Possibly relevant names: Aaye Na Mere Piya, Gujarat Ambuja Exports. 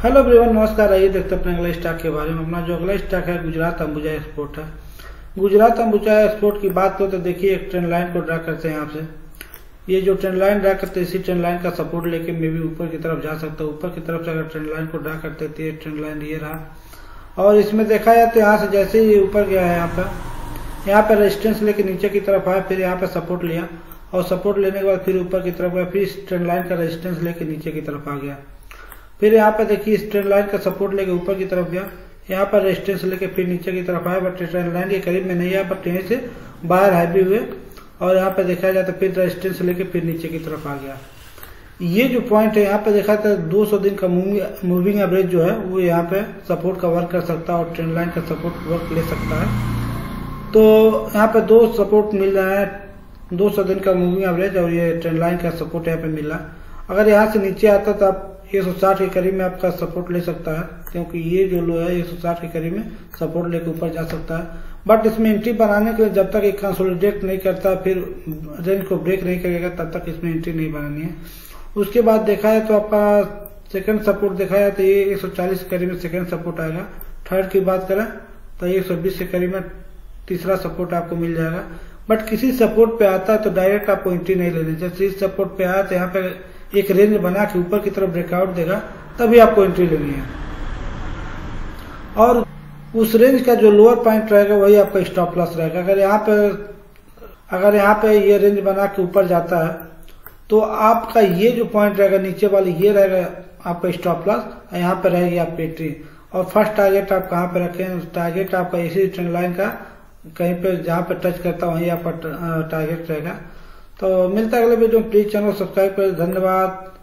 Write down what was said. Hello everyone, नमस्कार। आइए देखते हैं अपने अगला स्टॉक के बारे में। अपना जो अगला स्टॉक है गुजरात अंबुजा एक्सपोर्ट है। गुजरात अंबुजा एक्सपोर्ट की बात करो तो देखिए एक ट्रेंड लाइन को ड्रा करते हैं यहाँ से। ये जो ट्रेंड लाइन ड्रा करते हैं इसी ट्रेंड लाइन का सपोर्ट लेके मे भी ऊपर की तरफ जा सकता है। ऊपर की तरफ से अगर ट्रेंड लाइन को ड्रा करते थे, ट्रेंड लाइन ये रहा और इसमें देखा जाए तो यहाँ से जैसे ही ऊपर गया है यहाँ पे रेजिस्टेंस लेके नीचे की तरफ आया, फिर यहाँ पे सपोर्ट लिया और सपोर्ट लेने के बाद फिर ऊपर की तरफ गया, फिर इस ट्रेंड लाइन का रेजिस्टेंस लेके नीचे की तरफ आ गया, फिर यहाँ पे देखिए इस ट्रेंड लाइन का सपोर्ट लेके ऊपर की तरफ गया, यहाँ पर रेजिस्टेंस लेके फिर नीचे की तरफ आया बट ट्रेंड लाइन के करीब में नहीं आया, बट यहीं से बाहर हाईवे हुए और यहाँ पे देखा जाए तो फिर रेजिस्टेंस लेके फिर नीचे की तरफ आ गया। ये जो पॉइंट है यहाँ पे देखा जाए तो 200 दिन का मूविंग एवरेज जो है वो यहाँ पे सपोर्ट का वर्क कर सकता है और ट्रेंड लाइन का सपोर्ट वर्क ले सकता है। तो यहाँ पे दो सपोर्ट मिल रहा है, 200 दिन का मूविंग एवरेज और ये ट्रेंड लाइन का सपोर्ट यहाँ पे मिला। अगर यहाँ से नीचे आता तो आप 160 के करीब में आपका सपोर्ट ले सकता है, क्योंकि ये जो लो है 160 के करीब में सपोर्ट लेकर ऊपर जा सकता है। बट इसमें एंट्री बनाने के लिए जब तक ये कंसोलिडेट नहीं करता, फिर रेंज को ब्रेक नहीं करेगा, तब तक इसमें एंट्री नहीं बनानी है। उसके बाद देखा है तो आपका सेकेंड सपोर्ट देखा जाए तो ये 140 के करीब में सेकेंड सपोर्ट आएगा। थर्ड की बात करें तो 120 के करीब में तीसरा सपोर्ट आपको मिल जाएगा। बट किसी सपोर्ट पे आता है तो डायरेक्ट आपको एंट्री नहीं लेनी। जैसे इस सपोर्ट पे आया तो यहाँ पे एक रेंज बना के ऊपर की तरफ ब्रेकआउट देगा, तभी आपको एंट्री लेनी है और उस रेंज का जो लोअर पॉइंट रहेगा वही आपका स्टॉप लॉस रहेगा। अगर यहाँ पे ये रेंज बना के ऊपर जाता है तो आपका ये जो पॉइंट रहेगा नीचे वाली ये रहेगा आपका स्टॉप लॉस और यहाँ पे रहेगी आपकी एंट्री। और फर्स्ट टारगेट आप कहाँ पे रखें, टारगेट आपका इसी ट्रेंड लाइन का कहीं पे जहाँ पे टच करता वहीं आपका टारगेट रहेगा। तो मिलता है अगले वीडियो में। प्लीज चैनल सब्सक्राइब करें। धन्यवाद।